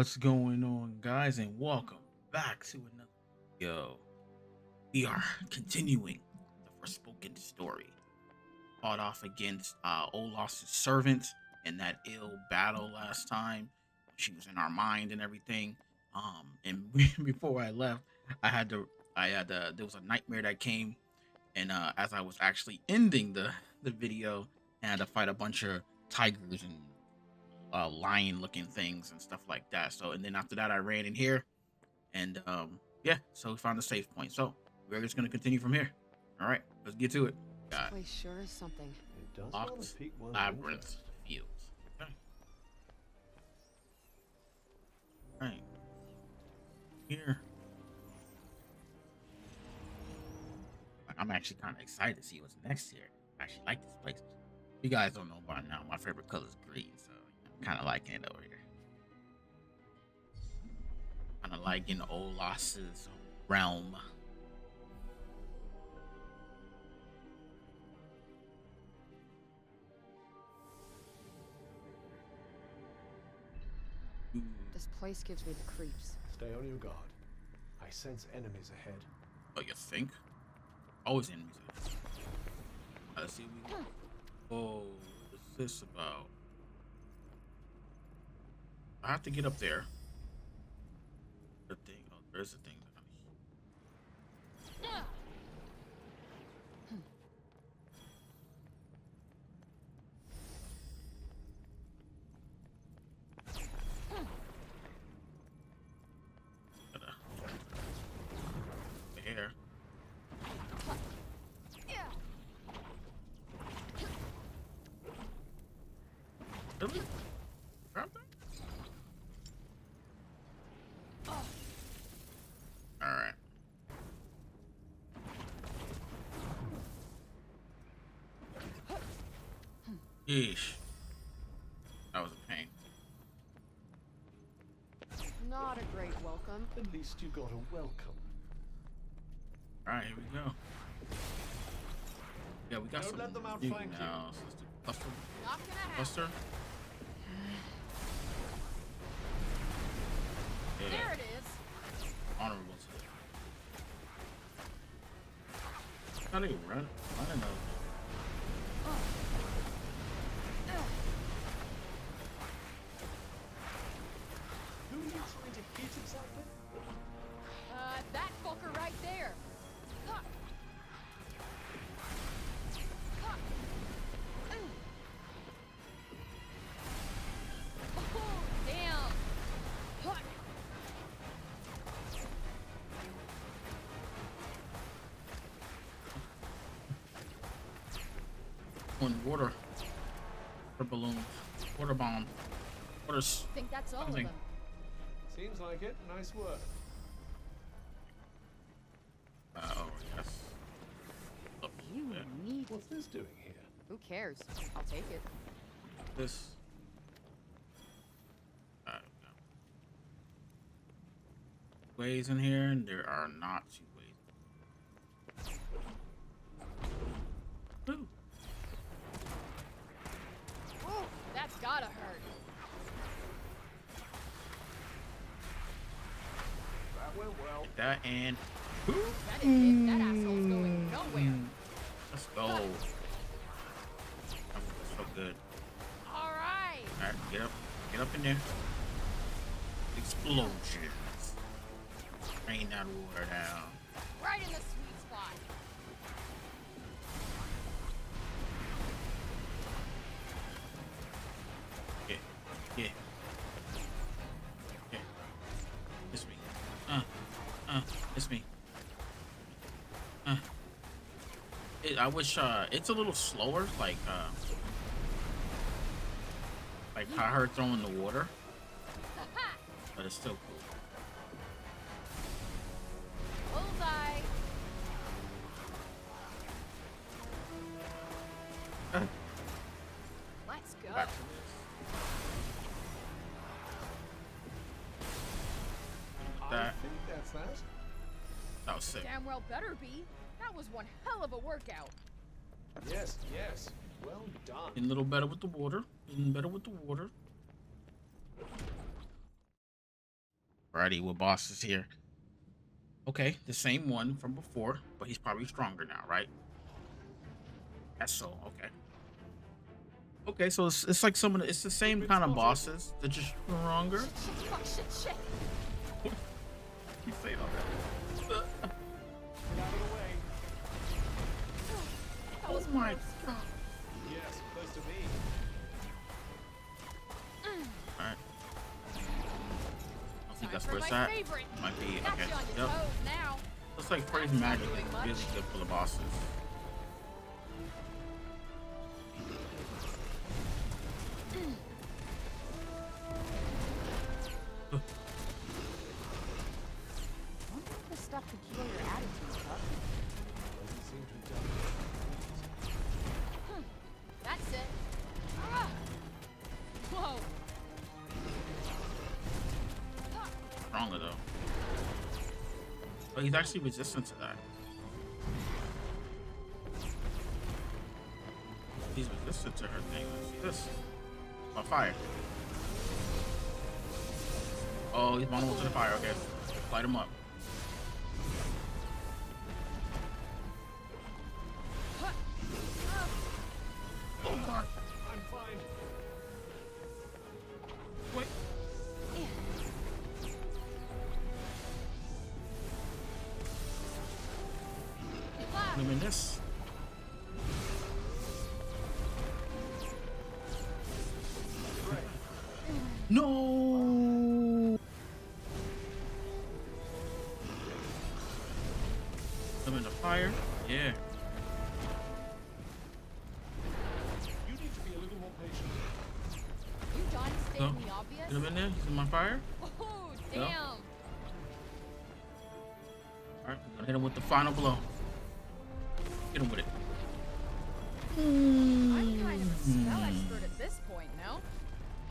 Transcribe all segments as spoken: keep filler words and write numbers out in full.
What's going on, guys, and welcome back to another video. We are continuing the Forspoken story. Fought off against uh, Olas' servant in that ill battle last time. She was in our mind and everything. Um, and before I left, I had to, I had to, there was a nightmare that came. And uh, as I was actually ending the, the video, I had to fight a bunch of tigers and Uh, lion looking things and stuff like that. So, and then after that I ran in here and um yeah, so we found a safe point, so we're just going to continue from here. All right, let's get to it. God, this place sure is something. Locked labyrinth fields. Okay. All right, here I'm actually kind of excited to see what's next here. I actually like this place. You guys don't know by now my favorite color is green, so kind of liking it over here. Kind of liking Olas's realm. This place gives me the creeps. Stay on your guard. I sense enemies ahead. Oh, you think? Always enemies ahead. Let's see what we got. Oh, what's this about? I have to get up there. The thing. Oh, there's the thing. Yeesh. That was a pain. Not a great welcome. At least you got a welcome. Alright, here we go. Yeah, we got Don't some let them outflank you. Now, so let's do cluster. Cluster. Yeah. There it is. Honorable today. How do you run? I don't know. Water, water balloon, water bomb, water. Think that's all of them. Seems like it. Nice work. Uh, oh yes. Oh, you need. What's this doing here? Who cares? I'll take it. This. I don't know. Ways in here, and there are not two ways. Ooh. That's gotta hurt. That went well. Get that and that is big. That asshole's going nowhere. Let's go. That was so good. All right. All right, get up, get up in there. Explosions. Rain that water down. Right in the sweet spot. Yeah. Yeah. It's me. Uh. Uh. It's me. Uh. It, I wish, uh, it's a little slower, like, uh, like I heard throwing the water, but it's still cool. Bullseye. Uh. Let's go. Back. That. I think that's that. That was sick. Damn well better be. That was one hell of a workout. Yes, yes. Well done. Getting a little better with the water. Getting better with the water. Alrighty, what boss is here? Okay, the same one from before, but he's probably stronger now, right? That's so, okay. Okay, so it's, it's like some of the, it's the same kind of bosses. They're just stronger. Keep saying all that. Oh my god. Yes, close to me. Alright. I think that's where it's at. Might be, okay. Yep. Looks like Praise Magic is really good for the bosses. He's actually resistant to that. He's resistant to her thing. Let's see this. My fire. Oh, he's vulnerable to the fire. Okay. Light him up. Oh god. I'm fine. Wait. Him in this. No. I'm in the fire. Yeah. You need to be a little more patient. You done stating the obvious? Get him in there. He's in my fire. Oh damn! No. All right, I'm gonna hit him with the final blow. Get him with it. Mm. I'm kind of a spell expert at this point, no?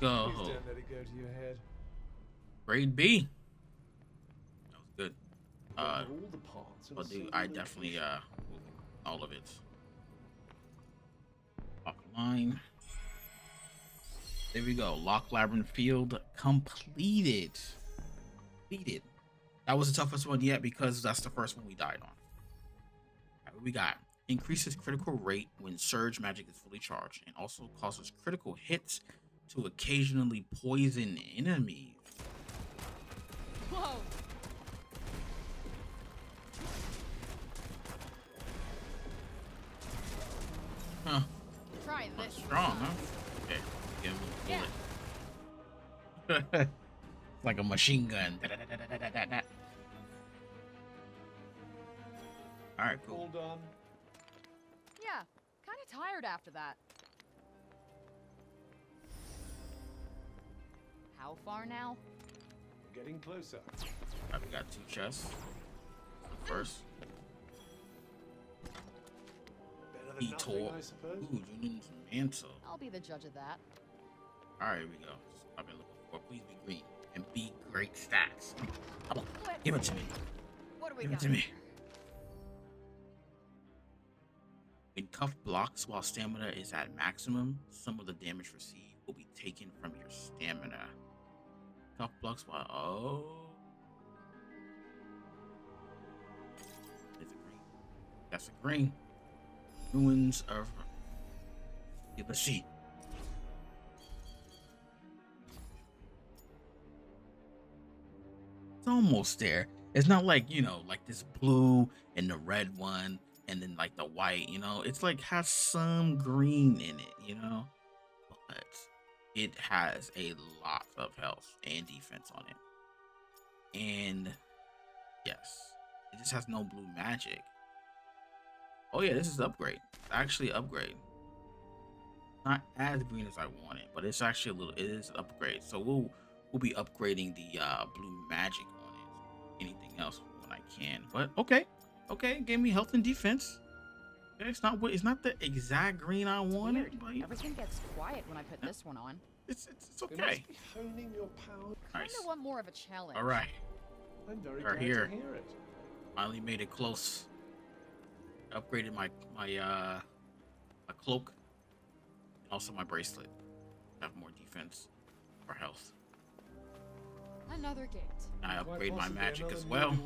Go. Please don't let it go to your head. Grade B. That was good. Uh, well, dude, I definitely uh, all of it. Lock line. There we go. Lock Labyrinth Field completed. Completed. That was the toughest one yet because that's the first one we died on. We got increases critical rate when surge magic is fully charged and also causes critical hits to occasionally poison enemies. Whoa. Huh. Try this. Strong, huh? Okay. Give him a bullet. Yeah. Like a machine gun. Da, da, da, da, da, da, da. All right, cool. Hold on. Yeah, kind of tired after that. How far now? Getting closer. I've got two chests. First. Better than nothing, I suppose. Ooh, Junoon's mantle. I'll be the judge of that. All right, here we go. I've been looking for. Please be green and be great stats. Come on, what? Give it to me. What do we give got? Give it to me. When Cuff blocks while stamina is at maximum, some of the damage received will be taken from your stamina. Cuff blocks while... Oh... Is it green? That's a green. Ruins of... Let's see. It's almost there. It's not like, you know, like this blue and the red one. And then like the white, you know, it's like has some green in it, you know, but it has a lot of health and defense on it. And yes, it just has no blue magic. Oh yeah, this is upgrade. It's actually upgrade. Not as green as I wanted, but it's actually a little, it is an upgrade. So we'll, we'll be upgrading the uh, blue magic on it. Anything else when I can, but okay. Okay, gave me health and defense. It's not what it's not the exact green I wanted. But everything gets quiet when I put this one on. It's it's, it's okay. Honing your power. Nice. I want more of a challenge. All right, I'm very glad to hear it. Finally made it close. Upgraded my my uh my cloak, and also my bracelet. Have more defense for health. Another gate. I upgrade my magic as well.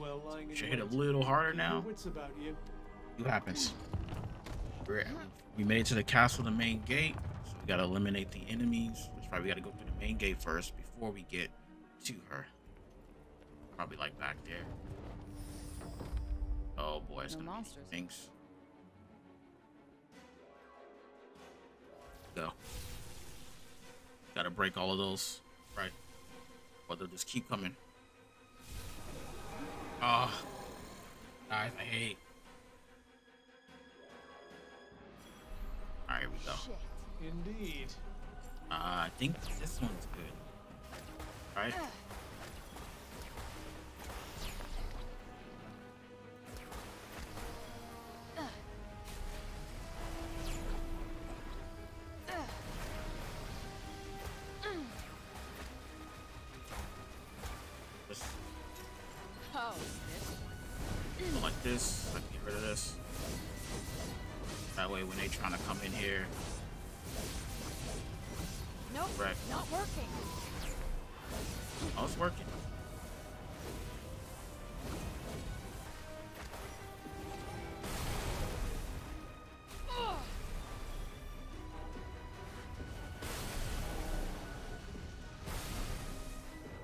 Should hit a little harder now. What happens? We're, we made it to the castle, the main gate. So we gotta eliminate the enemies. That's right. We gotta go through the main gate first before we get to her. Probably like back there. Oh boy, it's no gonna monsters. Be things. Go. Gotta break all of those, right? Or they'll just keep coming. Oh, guys, I hate. All right, here we go. Indeed. Uh, I think this one's good. All right. This, I can get rid of this. That way, when they trying to come in here, nope, right. Not working. Oh, it's working. Ugh.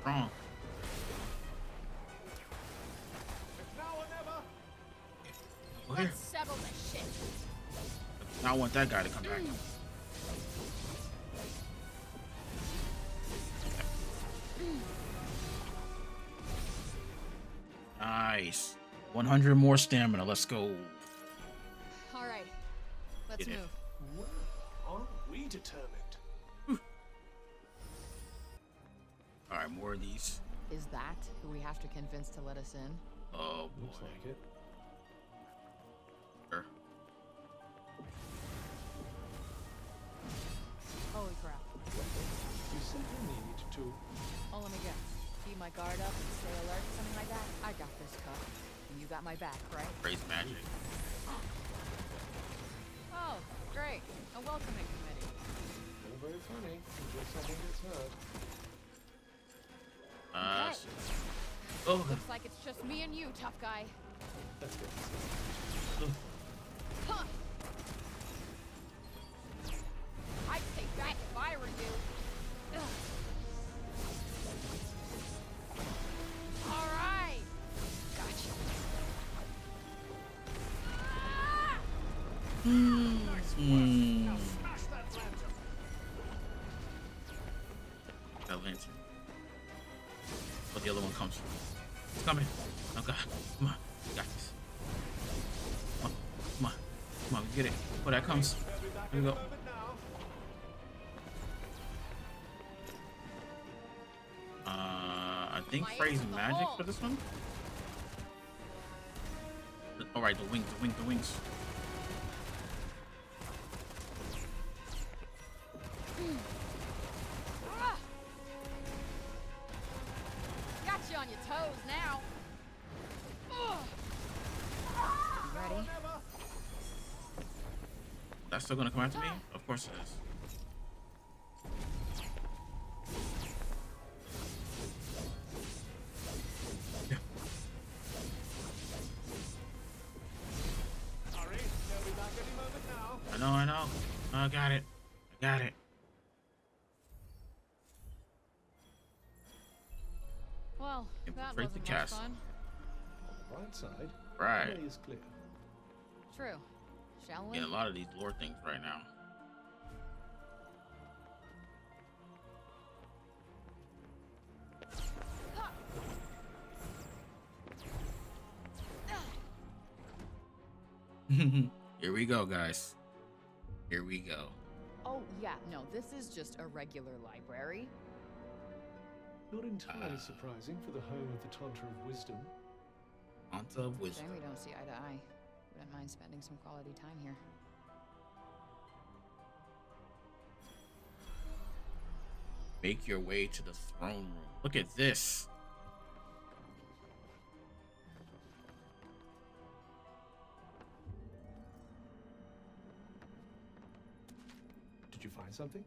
Wrong. I want that guy to come back. Nice. one hundred more stamina. Let's go. All right. Let's Get move. Well, aren't we determined? All right, more of these. Is that who we have to convince to let us in? Oh, boy. Looks like it. Holy crap. You said you need to. Oh, let me guess. Keep my guard up and stay alert, something like that. I got this cup. And you got my back, right? Praise magic. Oh, great. A welcoming committee. Not very funny. Until something gets hurt. Uh, okay. Oh. Looks like it's just me and you, tough guy. That's good. Huh. I'd take that if I were you. Ugh. All right. Gotcha. Ah! Mm. Mm. Now smash that lantern. That lantern. But the other one comes. It's coming. Oh God. Come on. You got this. Come on. Come on. Come on. Get it. Before that comes. Here we go. I think phrase magic for this one. All right, the wings, the wings, the wings. Got you on your toes now. Ready? That's still gonna come after me? Of course it is. Got it. I got it. Well, that wasn't the much fun. On the bright side, right. Is clear. True. Shall we? Yeah, a lot of these lore things right now. Here we go, guys. Here we go. Oh, yeah, no, this is just a regular library. Not entirely uh, surprising for the home of the Tanta of Wisdom. Tanta of Wisdom. Shame we don't see eye to eye. Wouldn't mind spending some quality time here. Make your way to the throne room. Look at this. Did you find something?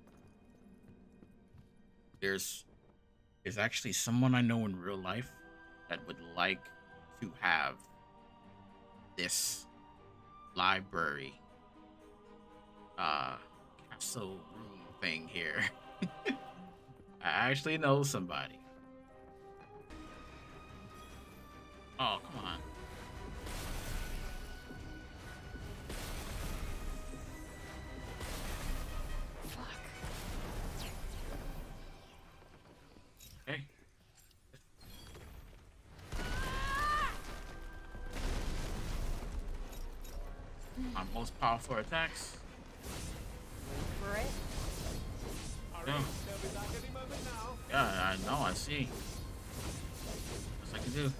There's is actually someone I know in real life that would like to have this library uh castle room thing here. I actually know somebody. Oh, come on. Fuck. Okay. My most powerful attacks. For it. Yeah. Yeah, I know, I see. What's I can do?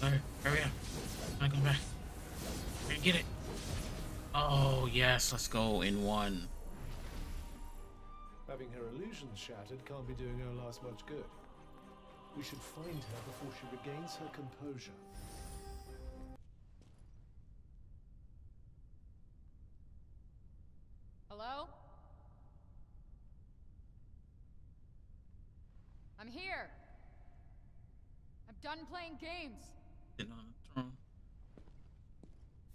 Hurry, hurry up. I'm going back. Here, get it. Oh, yes, let's go in one. Having her illusions shattered can't be doing Olas much good. We should find her before she regains her composure. Hello? I'm here. I'm done playing games.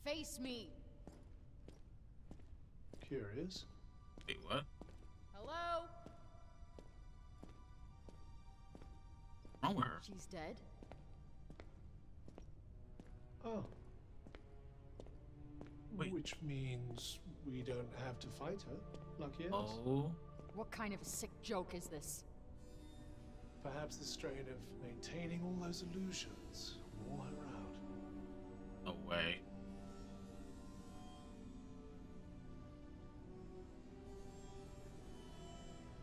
Face me. Curious? Wait, what? Hello? What's wrong with her? She's dead. Oh. Wait. Which means we don't have to fight her. Lucky us. Oh. What kind of a sick joke is this? Perhaps the strain of maintaining all those illusions wore her out. No way.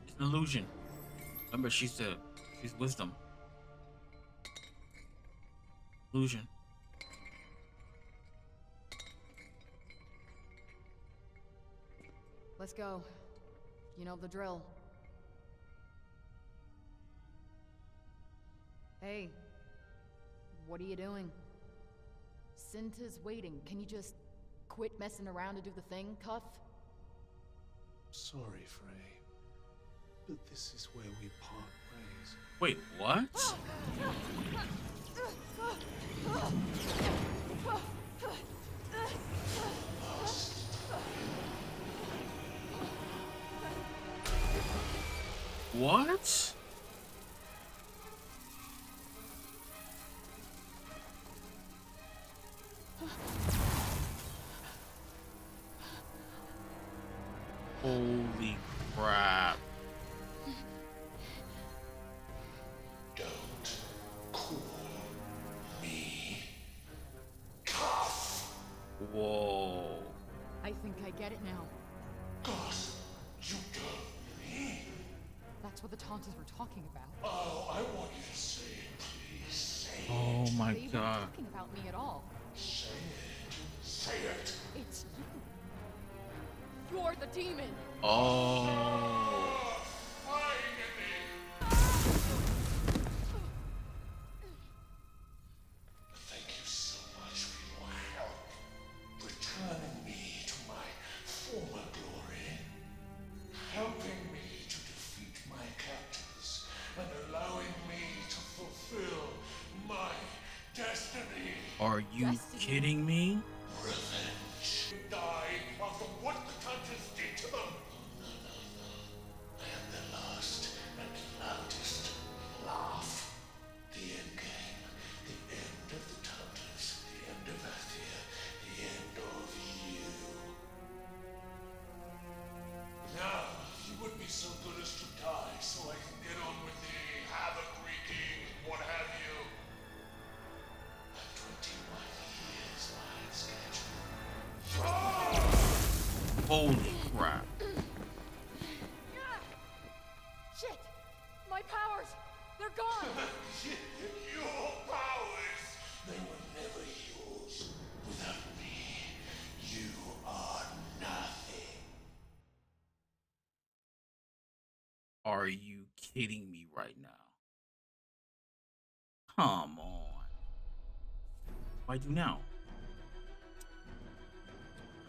It's an illusion. Remember, she's the she's wisdom. Illusion. Let's go. You know the drill. Hey, what are you doing? Cinta's waiting. Can you just quit messing around and do the thing, Cuff? Sorry, Frey, but this is where we part ways. Wait, what? What? Holy crap. Don't call me Cuff. Whoa. I think I get it now. Cuff, you don't mean. That's what the taunters were talking about. Oh, I want you to say it, please. Say it. Oh my god. They weren't talking about me at all. Say it. Say it. It's you. You're the demon. Oh. Thank you so much for your help, returning me to my former glory, helping me to defeat my captors, and allowing me to fulfill my destiny. Are you destiny? Kidding me? Revenge. Die after what the Taunters did to them. No, no, no. I am the last and loudest laugh. The end game. The end of the Taunters. The end of Athia. The end of you. Now, you would be so good as to die so I can get on with the havoc wreaking, what have you. I'm twenty-one. Holy crap. Shit! My powers! They're gone! Your powers! They were never yours. Without me, you are nothing. Are you kidding me right now? Come on. Why do now?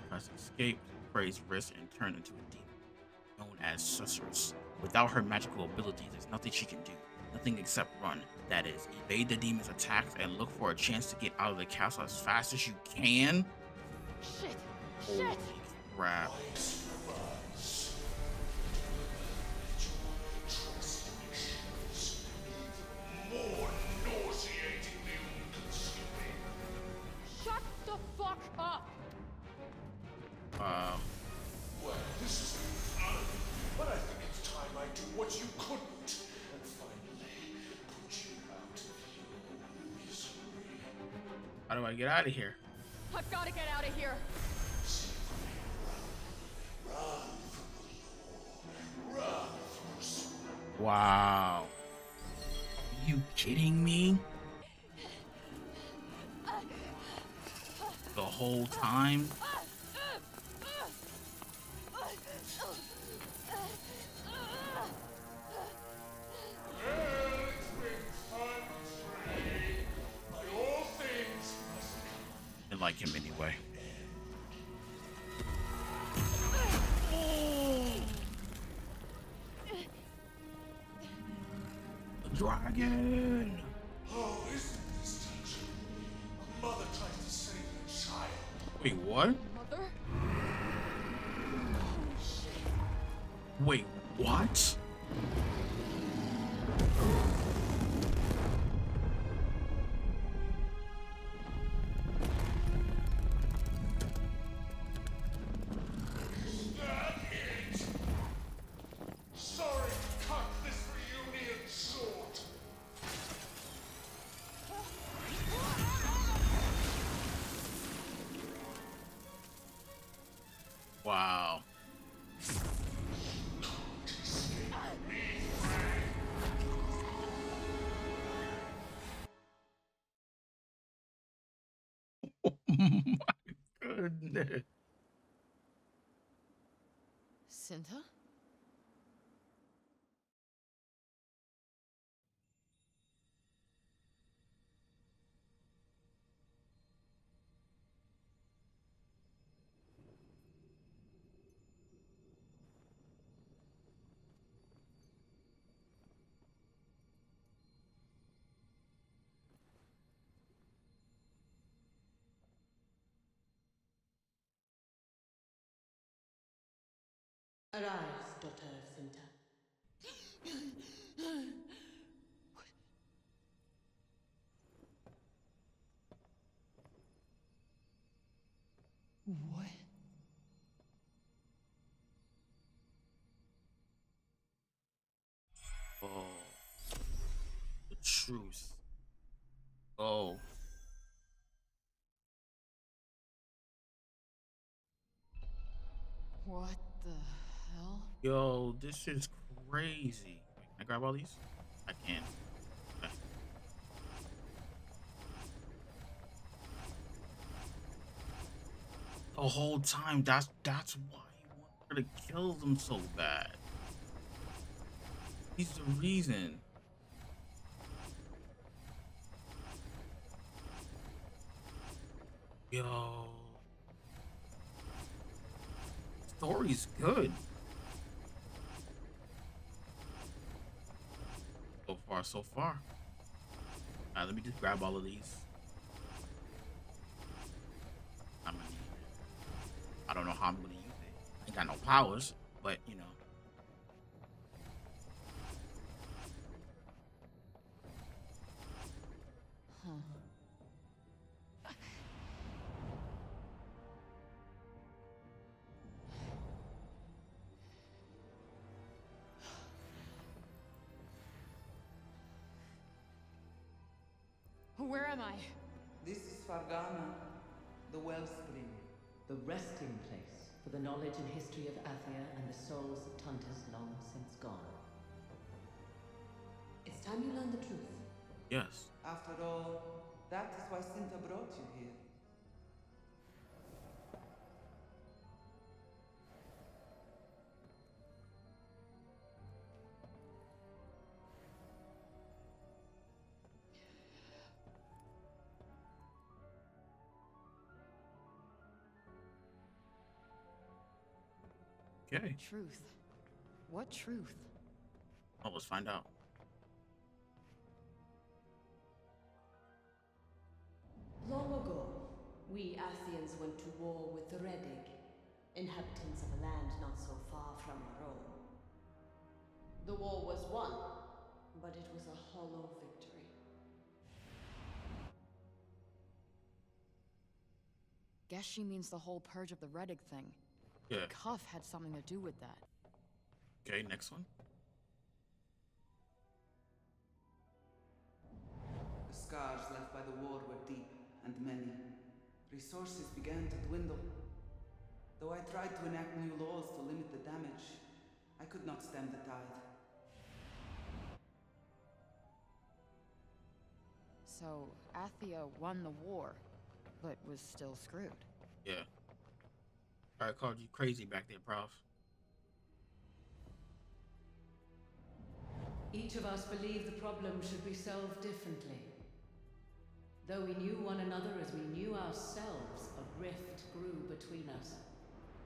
Press escape, raise wrist, and turn into a demon. No one as Susurrus. Without her magical ability, there's nothing she can do. Nothing except run. That is, evade the demon's attacks and look for a chance to get out of the castle as fast as you can. Shit! Holy Shit! Crap. Shut the fuck up! Um. Well, this is fun, but I think it's time I do what you couldn't. How do I get out of here? I've got to get out of here. Wow. Are you kidding me? The whole time? Like him anyway. The dragon. Oh, isn't this touching? A mother tries to save a child. Wait, what? Mother? Wait, what? Wow. Oh my goodness. Cinta? Arise, daughter of Cinta. What? Oh, the truth. Oh. What the? Yo, this is crazy. Wait, can I grab all these? I can. Okay. The whole time, that's that's why you want her to kill them so bad. He's the reason. Yo, story's good. So far, so far. Alright, let me just grab all of these. I'm gonna need it. I don't know how I'm gonna use it. I ain't got no powers, but you know. Huh. Where am I? This is Svergana, the wellspring, the resting place for the knowledge and history of Athia and the souls of Tantas long since gone. It's time you learn the truth. Yes. After all, that is why Cinta brought you here. Okay. Truth. What truth? Well, let's find out. Long ago, we Athians went to war with the Redig, inhabitants of a land not so far from our own. The war was won, but it was a hollow victory. Guess she means the whole purge of the Redig thing. Yeah. Cuff had something to do with that. Okay, next one. The scars left by the war were deep and many. Resources began to dwindle. Though I tried to enact new laws to limit the damage, I could not stem the tide. So, Athia won the war, but was still screwed. Yeah. I called you crazy back there, Prof. Each of us believed the problem should be solved differently. Though we knew one another as we knew ourselves, a rift grew between us.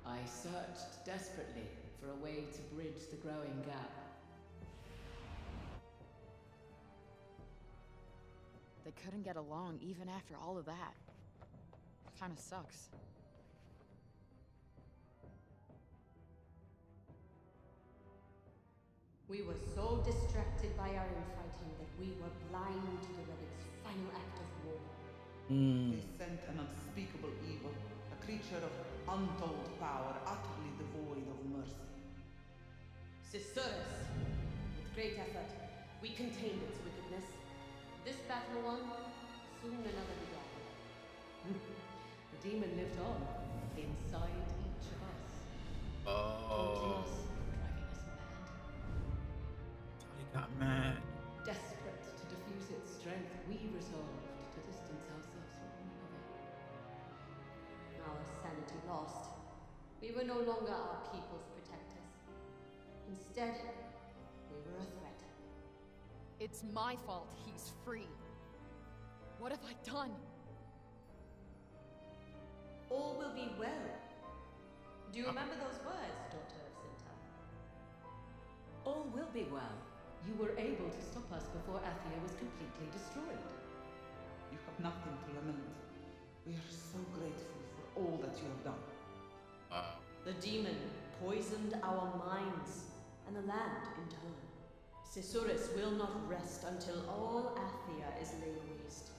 I searched desperately for a way to bridge the growing gap. They couldn't get along even after all of that. Kinda sucks. We were so distracted by our own fighting that we were blind to the Redig's final act of war. Mm. They sent an unspeakable evil, a creature of untold power, utterly devoid of mercy. Cesuras! With great effort, we contained its wickedness. This battle won, soon another began. The demon lived on, inside each of us. Oh. Got mad. Desperate to diffuse its strength, we resolved to distance ourselves from one another. Our sanity lost. We were no longer our people's protectors. Instead, we were a threat. It's my fault he's free. What have I done? All will be well. Do you remember those words, daughter of Cinta? All will be well. You were able to stop us before Athia was completely destroyed. You have nothing to lament. We are so grateful for all that you have done. Uh. The demon poisoned our minds, and the land in turn. Cesuras will not rest until all Athia is laid waste.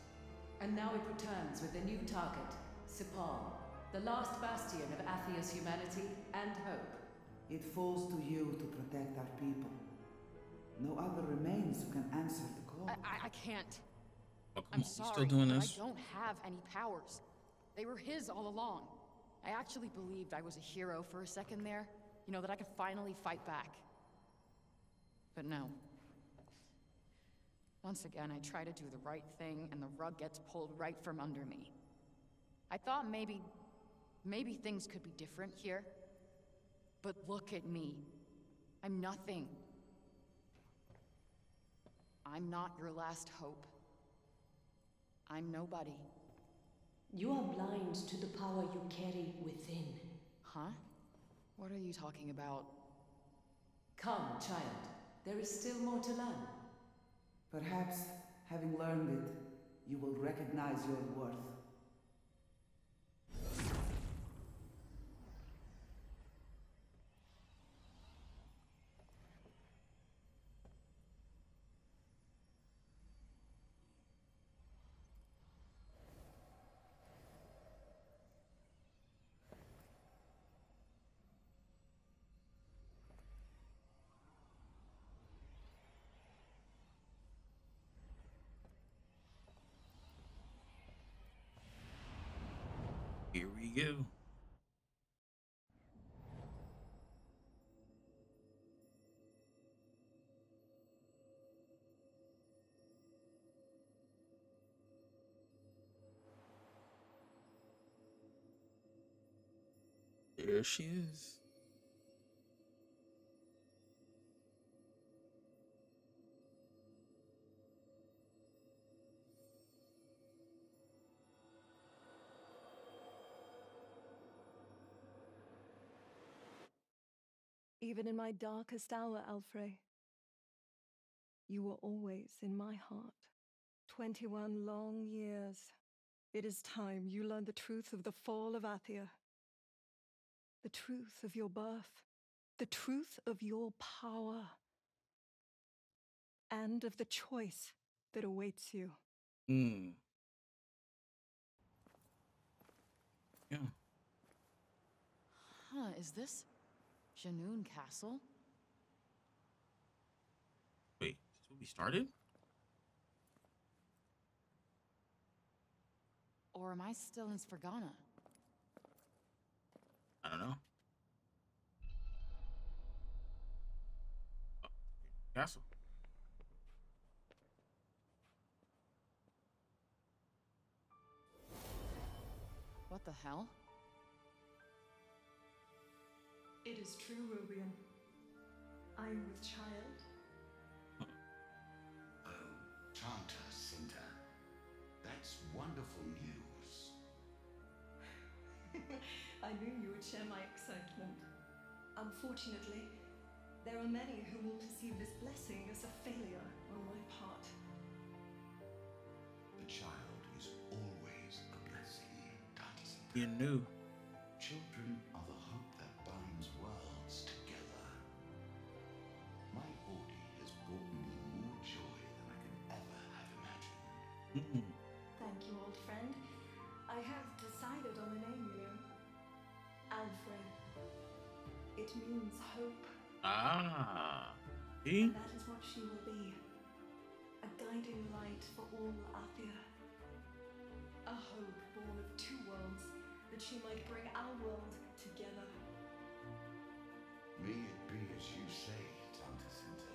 And now it returns with a new target, Sipal, the last bastion of Athia's humanity and hope. It falls to you to protect our people. No other remains who can answer the call. I, I, I can't. Oh, I'm on. Sorry, still doing this? I don't have any powers. They were his all along. I actually believed I was a hero for a second there. You know, that I could finally fight back. But no. Once again, I try to do the right thing, and the rug gets pulled right from under me. I thought maybe... maybe things could be different here. But look at me. I'm nothing. I'm not your last hope. I'm nobody. You are blind to the power you carry within. Huh? What are you talking about? Come, child. There is still more to learn. Perhaps, having learned it, you will recognize your worth. Here we go. There she is. Even in my darkest hour, Alfre, you were always in my heart. Twenty-one long years. It is time you learn the truth of the fall of Athia. The truth of your birth. The truth of your power. And of the choice that awaits you. Mm. Yeah. Huh, is this Junoon Castle? Wait, is this where we started? Or am I still in Svergana? I don't know. Oh, castle. What the hell? It is true, Rubian. I am with child. Oh, Chanter Cinta. That's wonderful news. I knew you would share my excitement. Unfortunately, there are many who will perceive this blessing as a failure on my part. The child is always a blessing, Cinta. You knew. Children are the hope that binds worlds together. My Audie has brought me more joy than I could ever have imagined. Mm-hmm. Thank you, old friend. I have decided on a name, you know. Alfre. It means hope. Ah. See? And that is what she will be. A guiding light for all Athia. A hope born of two worlds, that she might bring our world together. May it be as you say, Tante Cinta.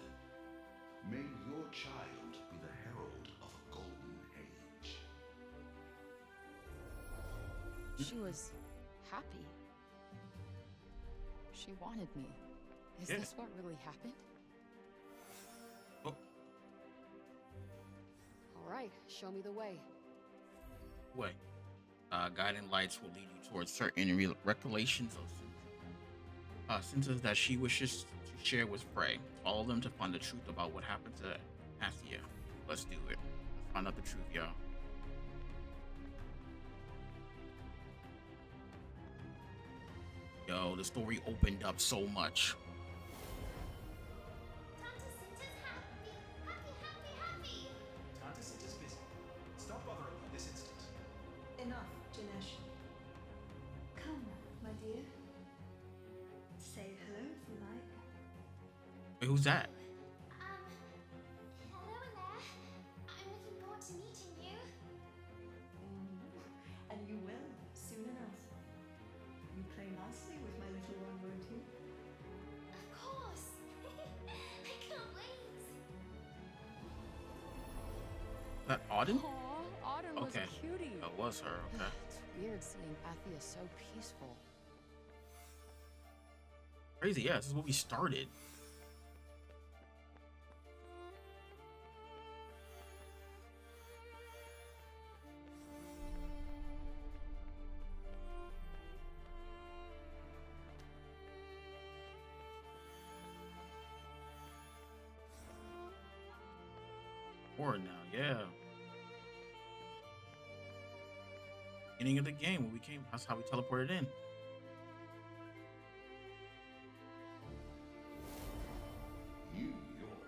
May your child be the herald of a golden age. She was happy. She wanted me. Is yeah. this what really happened? Oh. All right, show me the way. Way. Uh, guiding lights will lead you towards certain re recollections of Uh, sentences that she wishes to share with Frey. Follow them to find the truth about what happened to Athia. Let's do it. Let's find out the truth, y'all. Yo, the story opened up so much. Who's that? Um, hello in there. I'm looking forward to meeting you. Mm, and you will, soon enough. You play nicely with my little one, won't you? Of course. I can't wait. That Auden? Aww, Auden okay. was a cutie. That was her, okay. It's weird seeing Athia so peaceful. Crazy, yeah, this is where we started. Yeah. Beginning of the game when we came, that's how we teleported in. New York,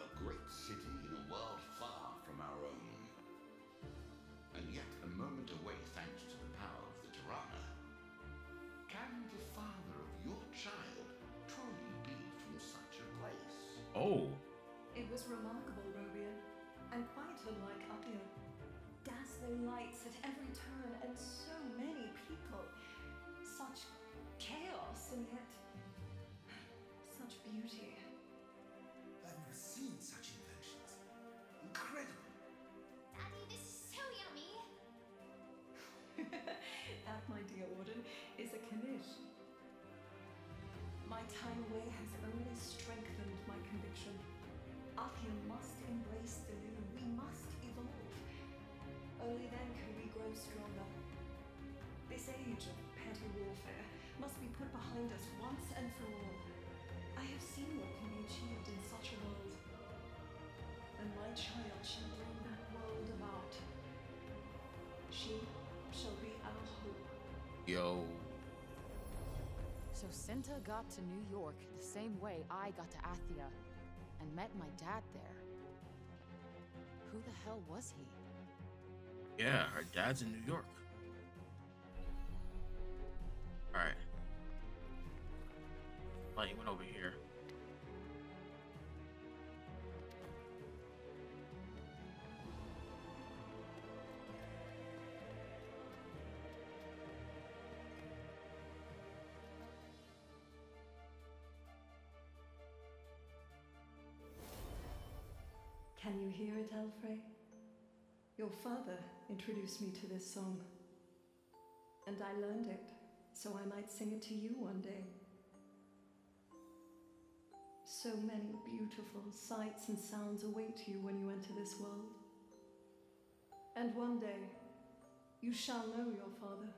a great city in a world far from our own, and yet a moment away thanks to the power of the Tirana. Can the father of your child truly be from such a place? Oh. It was remarkable, Rubian. And quite unlike Athia. Dazzling lights at every turn and so many people. Such chaos and yet such beauty. I've never seen such inventions. Incredible. Daddy, this is so yummy. That, my dear Orden, is a knish. My time away has only strengthened my conviction. Athia must embrace the new. We must evolve. Only then can we grow stronger. This age of petty warfare must be put behind us once and for all. I have seen what can be achieved in such a world. And my child shall bring that world about. She shall be our hope. Yo. So Cinta got to New York the same way I got to Athia, and met my dad there. Who the hell was he? Yeah, our dad's in New York. Alright. Well, he went over here. Can you hear it, Alfre? Your father introduced me to this song, and I learned it, so I might sing it to you one day. So many beautiful sights and sounds await you when you enter this world. And one day, you shall know your father.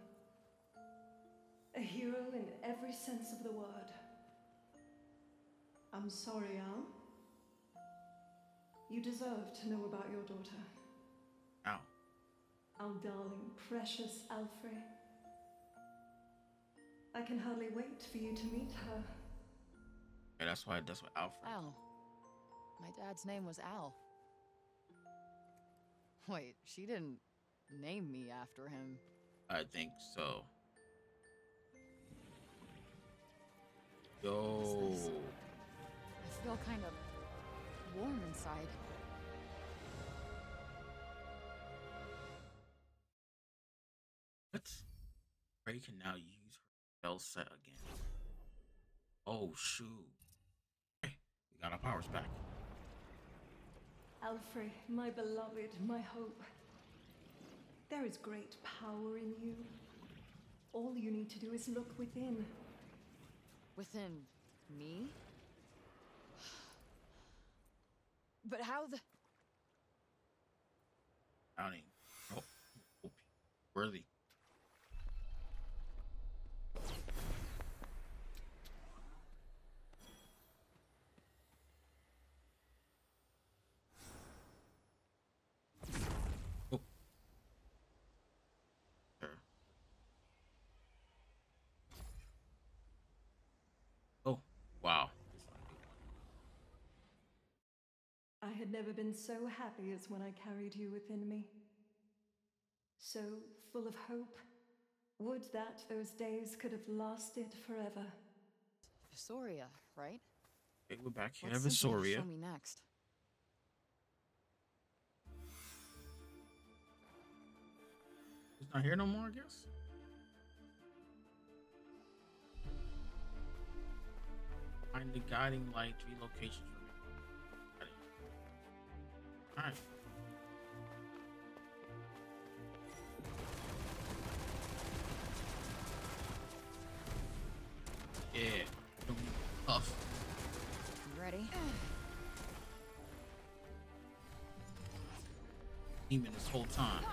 A hero in every sense of the word. I'm sorry, Al. You deserve to know about your daughter. Ow. Our darling, precious Alfre. I can hardly wait for you to meet her. Yeah, that's why that's what Alfre. Al. My dad's name was Al. Wait, she didn't name me after him. I think so. Yo. I feel kind of warm inside. What? Ray can now use her spell set again. Oh shoot. Hey, we got our powers back. Alfre, my beloved, my hope. There is great power in you. All you need to do is look within. Within me? But how the Outing. Oh, oh, worthy. Oh. Oh, wow. I had never been so happy as when I carried you within me. So full of hope. Would that those days could have lasted forever. Vesoria, right? Hey, we're back here. What's Vesoria. Show me next. He's not here no more, I guess. Find the guiding light, relocation. All right. Yeah. Off. Ready? Demon this whole time.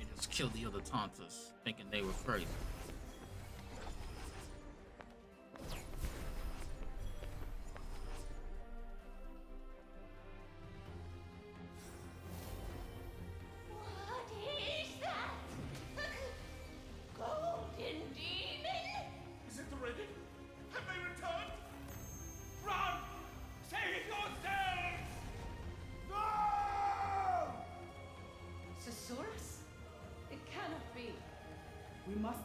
And just killed the other Tauntas, thinking they were crazy.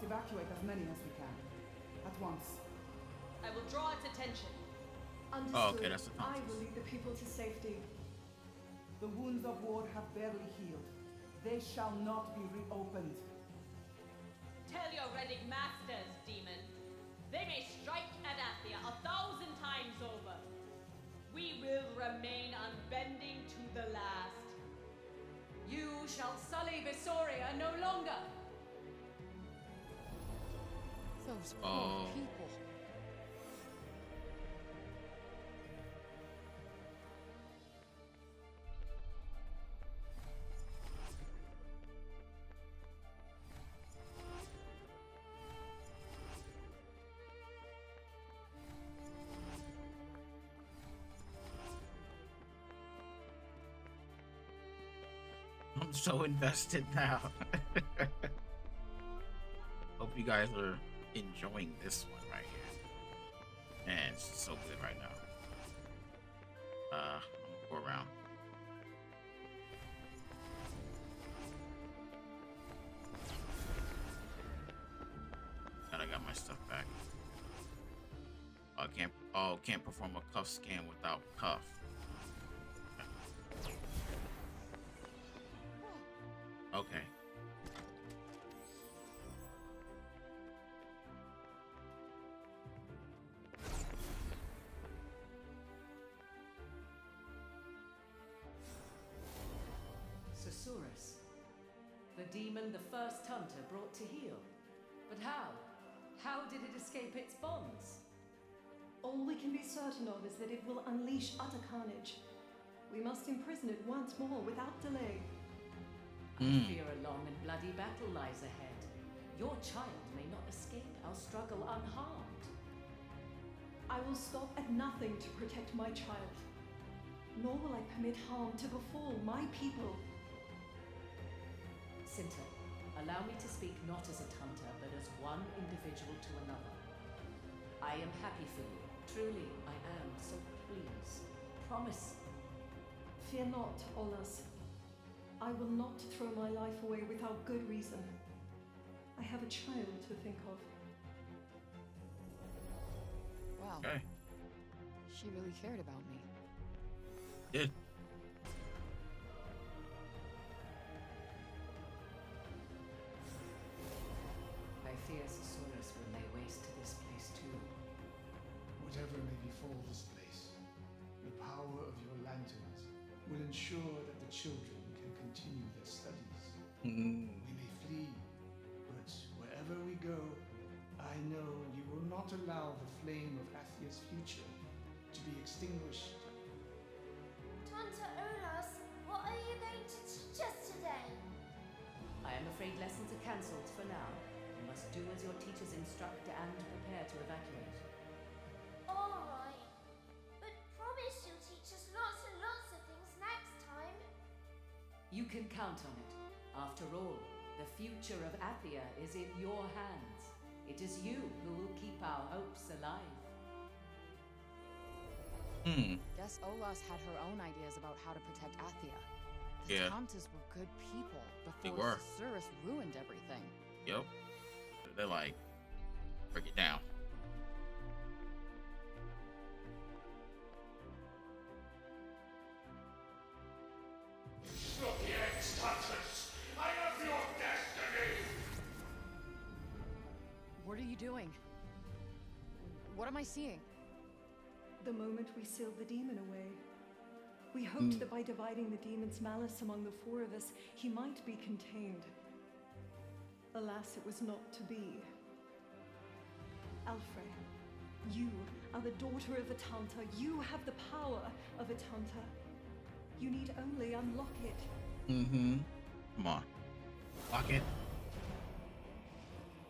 Evacuate as many as we can. At once. I will draw its attention. Understood. Oh, okay, that's the I will lead the people to safety. The wounds of war have barely healed. They shall not be reopened. Tell your Redig masters, demon. They may strike at Athia a thousand times over. We will remain unbending to the last. You shall sully Vesoria no longer. Those poor oh. people. I'm so invested now. Hope you guys are enjoying this one right here. Man, it's so good right now. Uh, I'm gonna go around. And I got my stuff back. I uh, can't. Oh, can't perform a cuff scan without cuff. Okay. Cesuras, the demon the first hunter brought to heel. But how? How did it escape its bonds? All we can be certain of is that it will unleash utter carnage. We must imprison it once more without delay. Mm. I fear a long and bloody battle lies ahead. Your child may not escape our struggle unharmed. I will stop at nothing to protect my child. Nor will I permit harm to befall my people. Cinta, allow me to speak not as a hunter, but as one individual to another. I am happy for you. Truly, I am. So please, promise. Fear not, Olas. I will not throw my life away without good reason. I have a child to think of. Wow. Okay. She really cared about me. Did. I fear Cesuras will lay waste to this place too. Whatever may befall this place, the power of your lanterns will ensure that the children can continue their studies. Mm. We may flee, but wherever we go, I know you will not allow the flame of Athia's future to be extinguished. Tanta Olas, what are you going to teach us today? I am afraid lessons are cancelled for now. You must do as your teachers instruct and prepare to evacuate. You can count on it. After all, the future of Athia is in your hands. It is you who will keep our hopes alive. Hmm. Guess Olas had her own ideas about how to protect Athia. The yeah. Tomtas were good people before Susurrus ruined everything. Yep. They're like, break it down. I have your destiny! What are you doing? What am I seeing? The moment we sealed the demon away. We hoped mm. that by dividing the demon's malice among the four of us, he might be contained. Alas, it was not to be. Alfre, you are the daughter of Atanta. You have the power of Atanta. You need only unlock it. Mm-hmm. Come on. Lock it.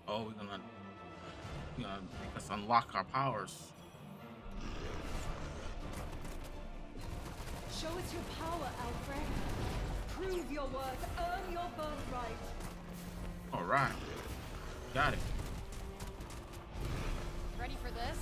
Oh, we're gonna, we're gonna make us unlock our powers. Show us your power, Alfre. Prove your worth. Earn your birthright. Alright. Got it. Ready for this?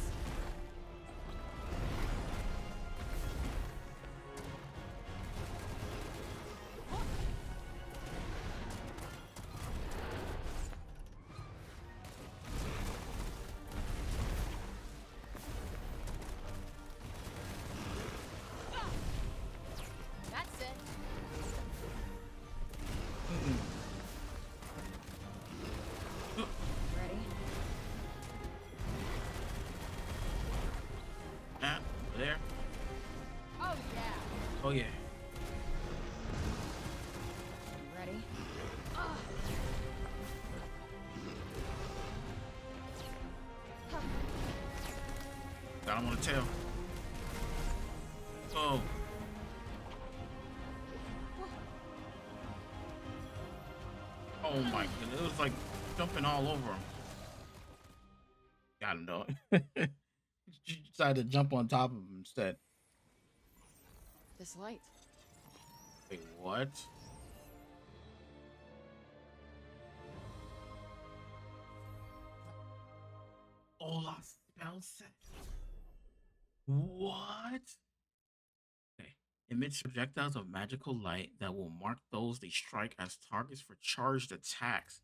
Oh yeah. Ready? Uh. I don't want to tell. Oh. Oh my goodness! It was like jumping all over him. I don't know. She decided to jump on top of him instead. This light. Wait, what? Olas spell set. What? Okay. Emits projectiles of magical light that will mark those they strike as targets for charged attacks.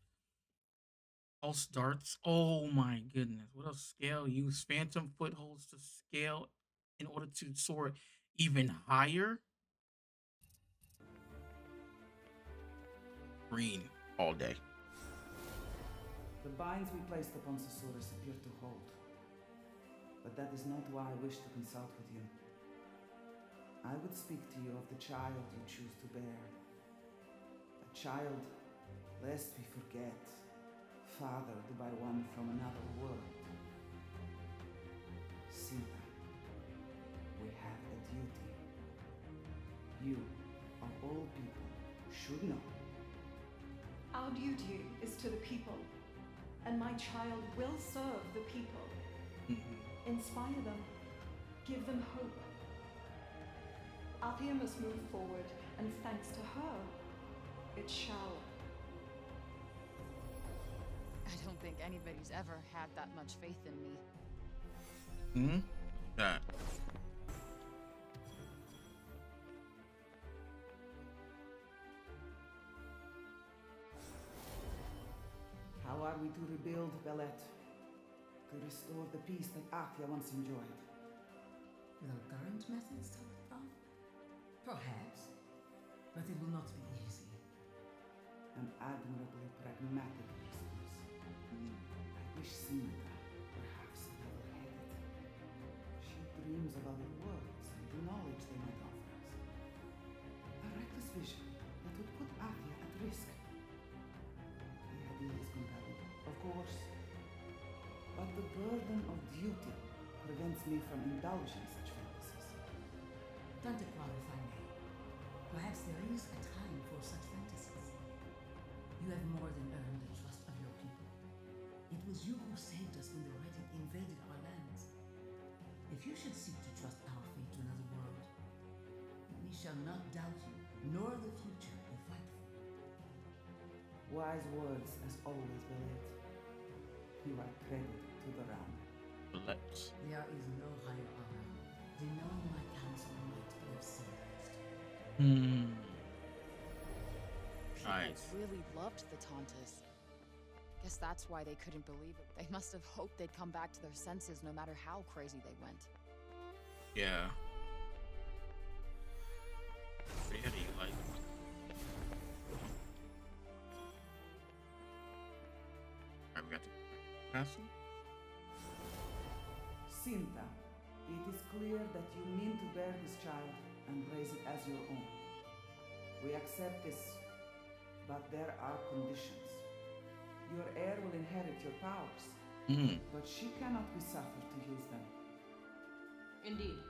Pulse darts. Oh my goodness. What else? Scale. Use phantom footholds to scale in order to soar even higher. Green all day. The binds we placed upon Cesuras appear to hold, but that is not why I wish to consult with you. I would speak to you of the child you choose to bear. A child, lest we forget, fathered by one from another world. Cinta, we have a duty. You, of all people, should know. Our duty is to the people. And my child will serve the people. Mm-hmm. Inspire them. Give them hope. Athia must move forward, and thanks to her, it shall. I don't think anybody's ever had that much faith in me. Hmm? Uh. How are we to rebuild, Belette? To restore the peace that Athia once enjoyed? No current methods to it from? Perhaps. But it will not be easy. An admirably pragmatic response. Mm. I wish Cinta, perhaps level-headed. She dreams of other worlds and the knowledge they might offer us. A reckless vision that would put Athia at risk. Course, but the burden of duty prevents me from indulging such fantasies. Don't qualify me. Perhaps there is a time for such fantasies. You have more than earned the trust of your people. It was you who saved us when the Redig invaded our lands. If you should seek to trust our fate to another world, we shall not doubt you, nor the future you fight for. Wise words, as always, Belette. You are credit to the realm. Let's. There is no higher honor than knowing my counsel might be of service. Hmm. People really loved the Tauntas. Guess that's why they couldn't believe it. They must have hoped they'd come back to their senses no matter how crazy they went. Yeah. Really, like. Alright, we got to. Cinta, it is clear that you mean to bear this child and raise it as your own. We accept this, but there are conditions. Your heir will inherit your powers, mm. but she cannot be suffered to use them. Indeed.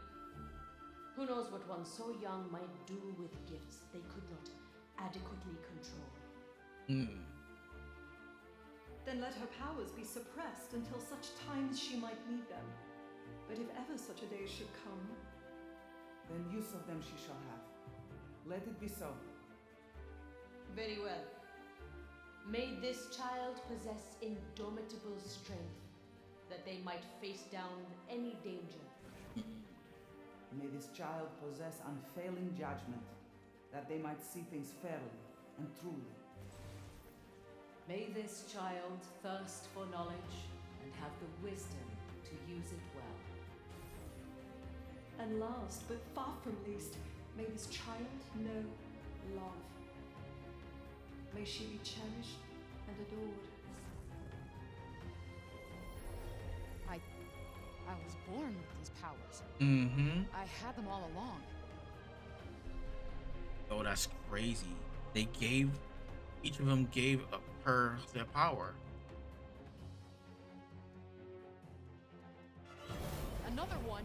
Who knows what one so young might do with gifts they could not adequately control. Mm. Then let her powers be suppressed until such times she might need them. But if ever such a day should come... Then use of them she shall have. Let it be so. Very well. May this child possess indomitable strength, that they might face down any danger. May this child possess unfailing judgment, that they might see things fairly and truly. May this child thirst for knowledge and have the wisdom to use it well. And last, but far from least, may this child know love. May she be cherished and adored. I... I was born with these powers. Mm-hmm. I had them all along. Oh, that's crazy. They gave... Each of them gave up her their power. Another one.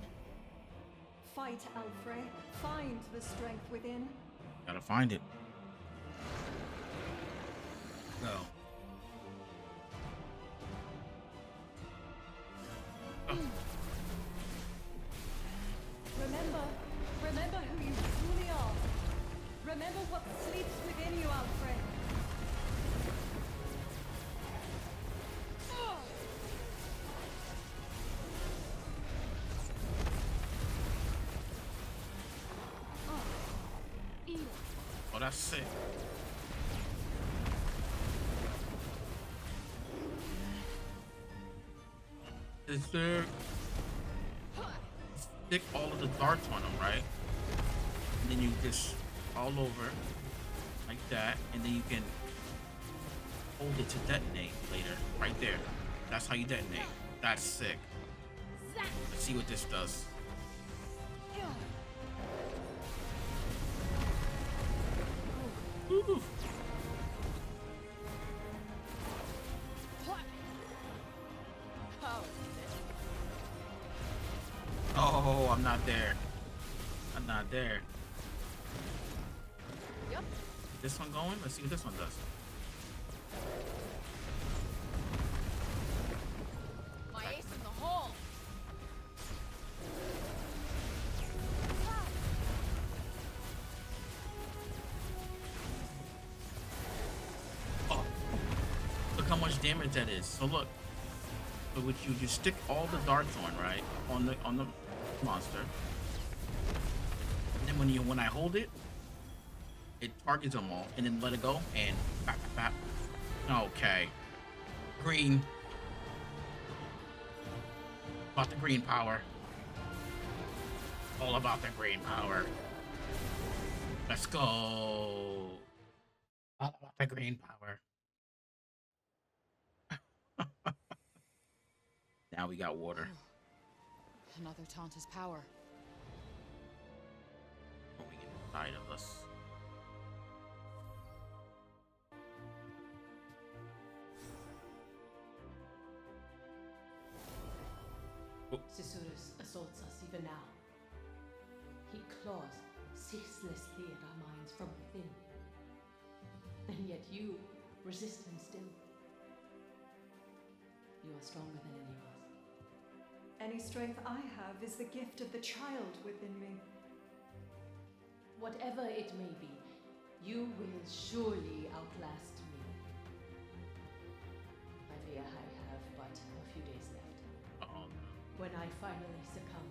Fight, Alfre. Find the strength within. Gotta find it. No. Oh. Remember, remember who you truly are. Remember what sleeps within you, Alfre. let's see. Is there... Stick all of the darts on them, right? And then you just all over like that, and then you can hold it to detonate later. Right there. That's how you detonate. That's sick. Let's see what this does. Ooh. Oh, I'm not there. I'm not there. Yep. This one going? Let's see what this one does. My ace in the hole. Oh, look how much damage that is. So look, so what you you stick all the darts on, right, on the on the monster, and then when you when I hold it, it targets them all, and then let it go, and bap, bap, bap. Okay, green. About the green power. All about the green power. Let's go. All about the green power. Now we got water. Another taunt is power. What we get inside of us? Cesuras assaults us even now. He claws ceaselessly at our minds from within. And yet you resist him still. You are stronger than any of us. Any strength I have is the gift of the child within me. Whatever it may be, you will surely outlast me. I fear I have but a few days left. Um. When I finally succumb,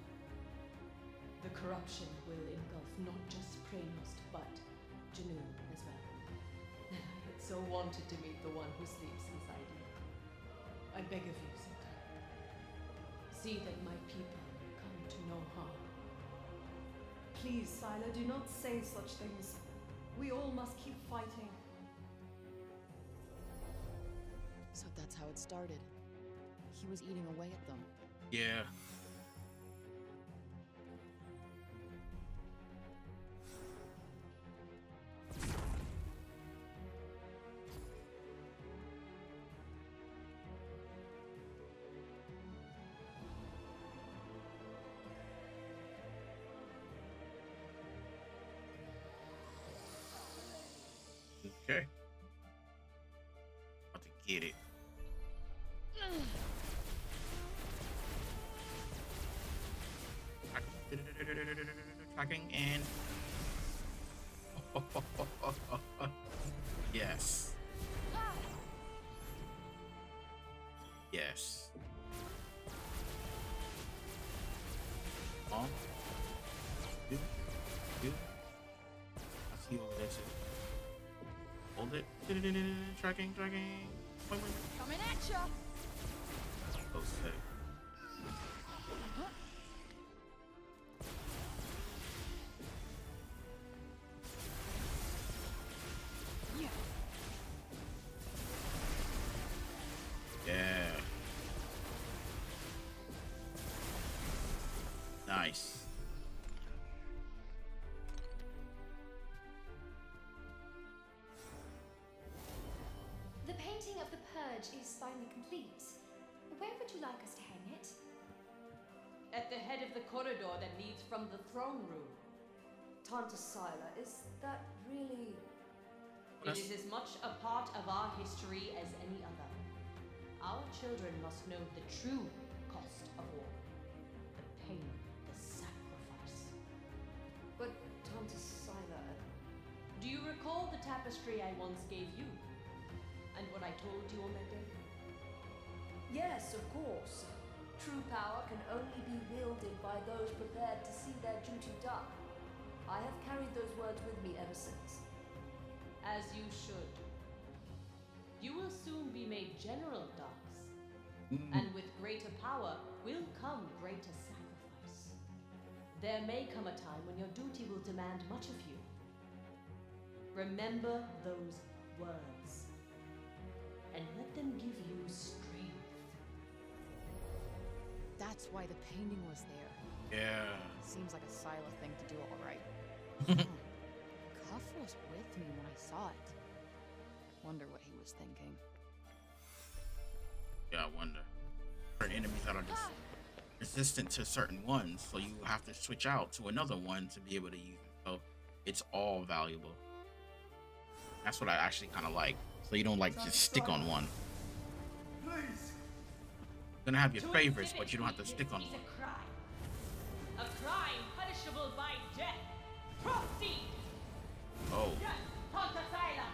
the corruption will engulf not just Praenost, but Junoon as well. And I had so wanted to meet the one who sleeps inside me. I beg of you, Cinta. See that my people come to no harm. Please, Sila, do not say such things. We all must keep fighting. So that's how it started. He was eating away at them. Yeah. Okay. About to get it. Tracking and yes. Yes. Oh. Good. Good. I see all that shit. Hold it. Tracking, tracking. Point, point. Coming at ya. Oh, sick. Yeah. Yeah. Nice. Is finally complete. Where would you like us to hang it? At the head of the corridor that leads from the throne room. Tanta Sila, is that really... It is as much a part of our history as any other. Our children must know the true cost of war. The pain, the sacrifice. But Tanta Sila... Do you recall the tapestry I once gave you? And what I told you on that day? Yes, of course. True power can only be wielded by those prepared to see their duty done. I have carried those words with me ever since. as you should. You will soon be made general, Dox, mm. and with greater power will come greater sacrifice. There may come a time when your duty will demand much of you. Remember those words, and let them give you strength. That's why the painting was there. Yeah. Seems like a Sila thing to do, all right. Cuff was with me when I saw it. Wonder what he was thinking. Yeah, I wonder. Certain enemies that are just resistant to certain ones, so you have to switch out to another one to be able to use it. So it's all valuable. That's what I actually kind of like. So you don't like just stick on one. Please. You're gonna have your favorites, but you don't have to stick on one. A crime. A crime punishable by death. Proceed. Oh. Yes, Ponta Sila.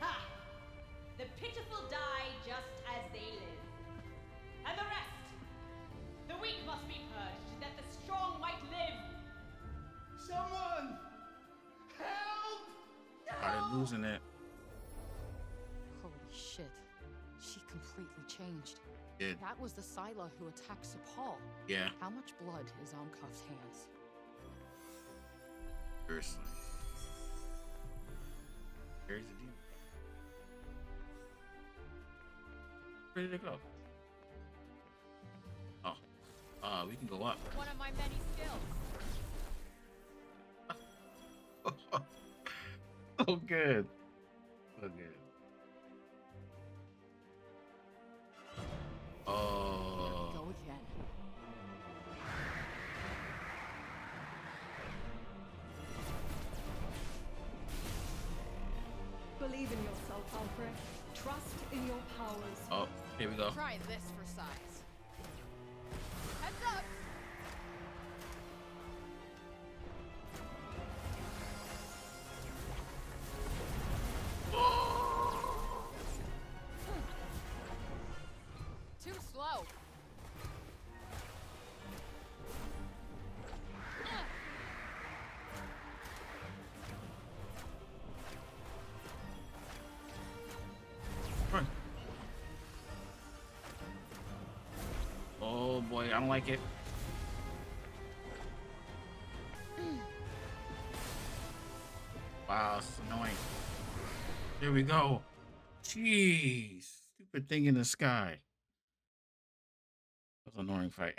Ha! The pitiful die just as they live. And the rest. The weak must be purged, that the strong might live. Someone! Help! Started losing it. Holy shit. She completely changed. It. That was the Sila who attacked Sipal. Yeah. How much blood is on Cuff's hands? Seriously. Here's the deal. Where did it go? Oh. Uh, we can go up. One of my many skills. So good. So good. Oh. Here we go again. Believe in yourself, Alfre. Trust in your powers. Oh, here we go. Try this for size. Heads up. Boy, I don't like it. Wow, it's annoying. There we go. Jeez, stupid thing in the sky. That was an annoying fight.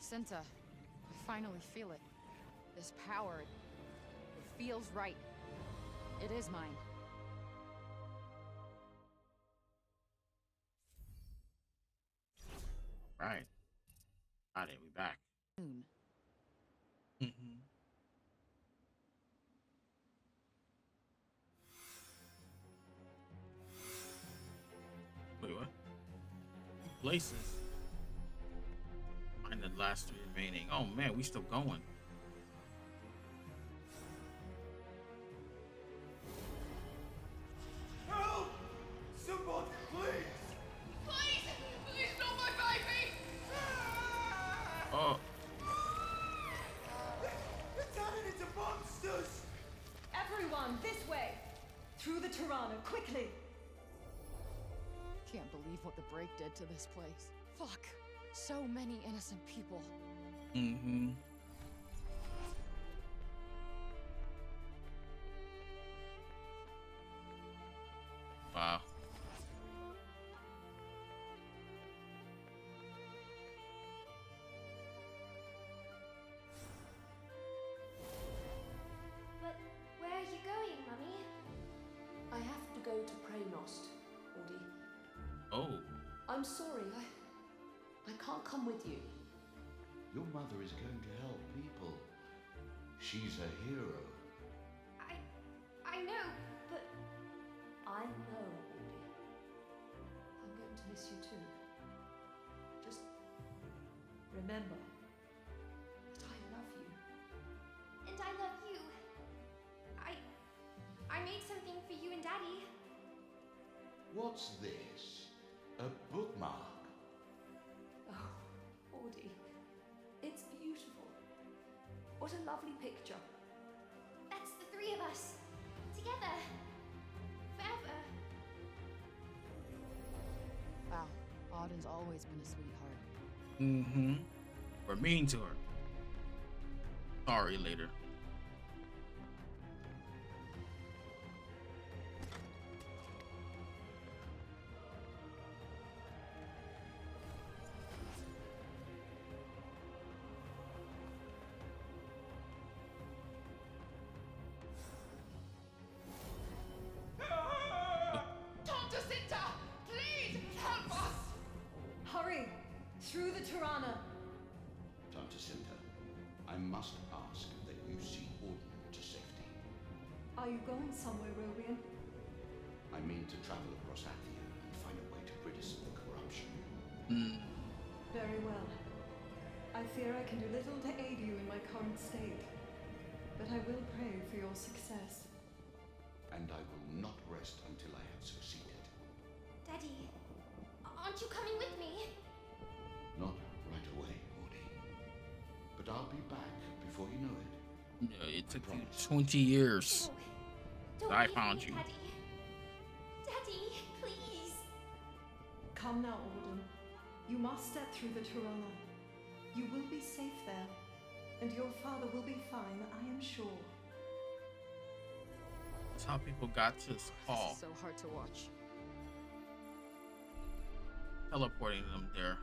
Cinta, I finally feel it. This power, it feels right. It is mine. Right. Got it. We back. Mm. Mm-hmm. Wait, what? Places. Find the last three remaining. Oh man, we still going. To this place. Fuck. So many innocent people. Mm-hmm. Wow. But where are you going, Mummy? I have to go to Praenost, Audie. Oh. I'm sorry, I, I can't come with you. Your mother is going to help people. She's a hero. I, I know, but... I know, Audie. I'm going to miss you too. Just remember that I love you. And I love you. I, I made something for you and Daddy. What's this? A bookmark. Oh, Audie. What a lovely picture. That's the three of us. Together. Forever. Wow. Auden's always been a sweetheart. Mm-hmm. We're mean to her. Sorry, later. Somewhere, Rubian? I mean to travel across Athia and find a way to rid us of the corruption. Mm. Very well. I fear I can do little to aid you in my current state, but I will pray for your success. And I will not rest until I have succeeded. Daddy, aren't you coming with me? Not right away, Audie. But I'll be back before you know it. Yeah, it took you twenty years. Oh. Don't I found you. Daddy. Daddy, please. Come now, Orden. You must step through the Trola. You will be safe there, and your father will be fine, I am sure. That's how people got to this hall. So hard to watch. Teleporting them there.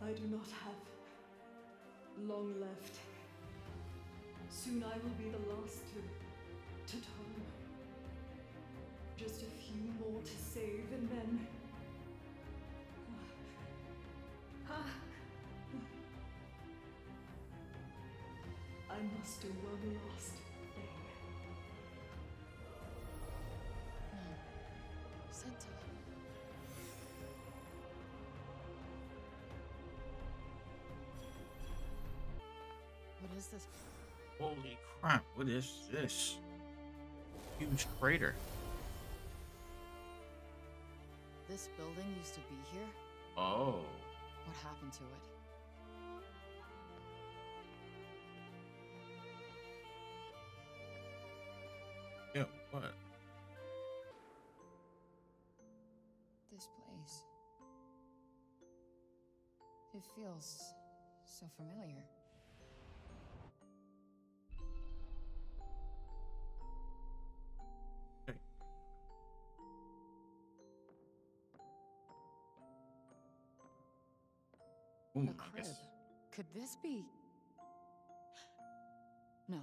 I do not have long left. Soon I will be the last to, to turn. Just a few more to save and then... I must do one last thing. No. Cinta. What is this? Holy crap, what is this? Huge crater. This building used to be here? Oh. What happened to it? Yeah, what? This place. It feels so familiar. A crib. Could this be? No.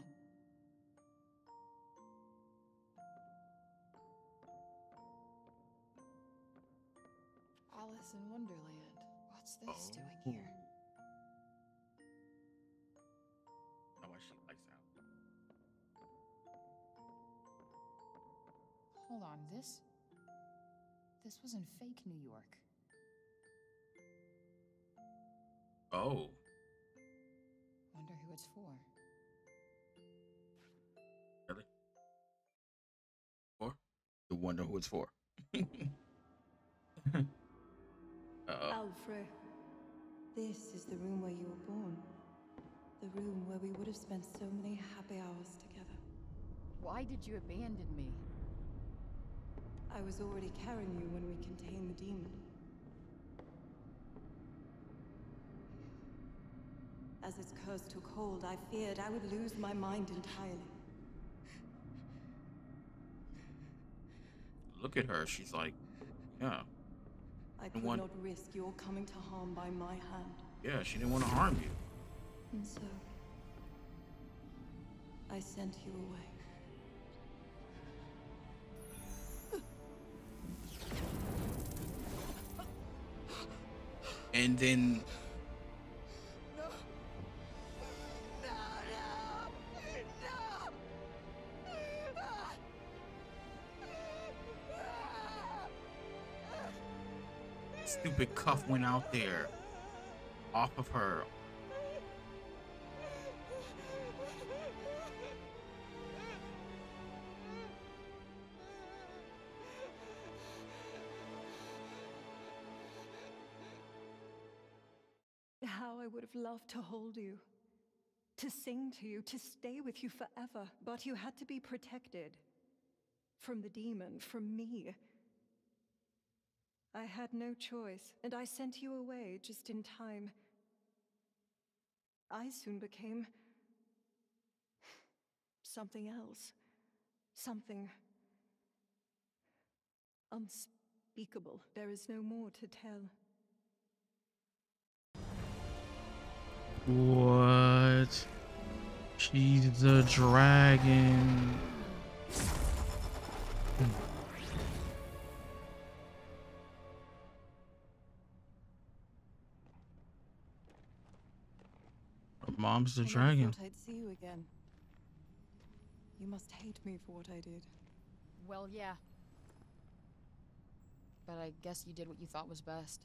Alice in Wonderland. What's this oh. doing here? How much she likes that. Hold on, this? This was in fake New York. Oh. Wonder who it's for. Really? For? You wonder who it's for. uh -oh. Alfre, this is the room where you were born. The room where we would have spent so many happy hours together. Why did you abandon me? I was already carrying you when we contained the demon. As its curse took hold, I feared I would lose my mind entirely. Look at her, she's like, yeah. I could want... not risk your coming to harm by my hand. Yeah, she didn't want to harm you. And so, I sent you away. and then no. No, no. No. Stupid cuff went out there off of her. Love to hold you, to sing to you, to stay with you forever, but you had to be protected from the demon, from me. I had no choice, and I sent you away just in time. I soon became something else, something unspeakable. There is no more to tell. What? She's the dragon. Her mom's the I dragon. Thought I'd see you again. You must hate me for what I did. Well, yeah. But I guess you did what you thought was best.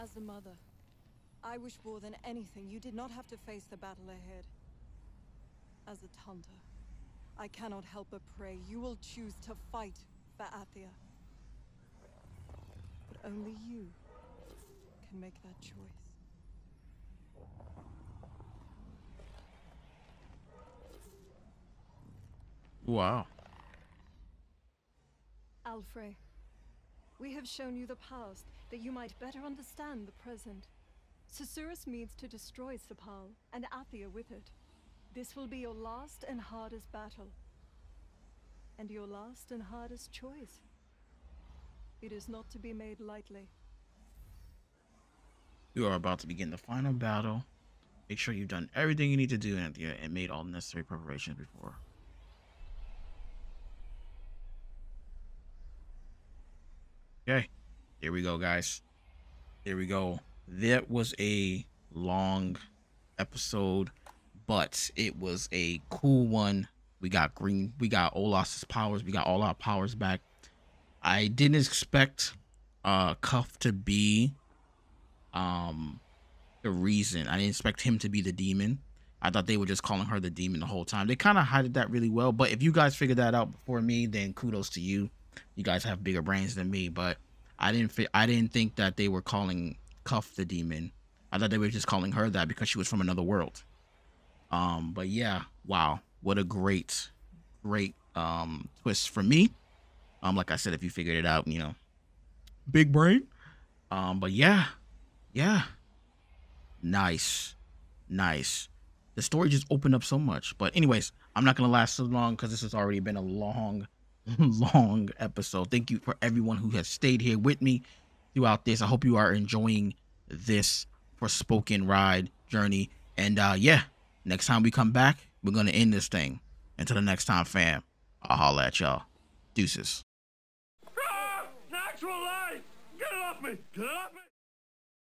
As a mother, I wish more than anything you did not have to face the battle ahead. As a Tanta, I cannot help but pray you will choose to fight for Athia. But only you can make that choice. Wow. Alfre, we have shown you the past, that you might better understand the present. Cesuras means to destroy Sipal, and Athia with it. This will be your last and hardest battle. And your last and hardest choice. It is not to be made lightly. You are about to begin the final battle. Make sure you've done everything you need to do, Athia, and made all necessary preparations before. Okay. Here we go, guys. Here we go. That was a long episode, but it was a cool one. We got green. We got Olas's powers. We got all our powers back. I didn't expect uh, Cuff to be um, the reason. I didn't expect him to be the demon. I thought they were just calling her the demon the whole time. They kind of hid that really well, but if you guys figured that out before me, then kudos to you. You guys have bigger brains than me, but I didn't I didn't think that they were calling Cuff the demon. I thought they were just calling her that because she was from another world. Um, but yeah, wow. What a great, great um, twist for me. Um, like I said, if you figured it out, you know, big brain. Um, but yeah, yeah. Nice, nice. The story just opened up so much. But anyways, I'm not going to last so long because this has already been a long long episode. Thank you for everyone who has stayed here with me throughout this. I hope you are enjoying this Forspoken ride journey, and uh yeah, next time we come back, we're gonna end this thing. Until the next time, fam, I'll holla at y'all. Deuces. Ah, actual life. Get it off me. Get it off me.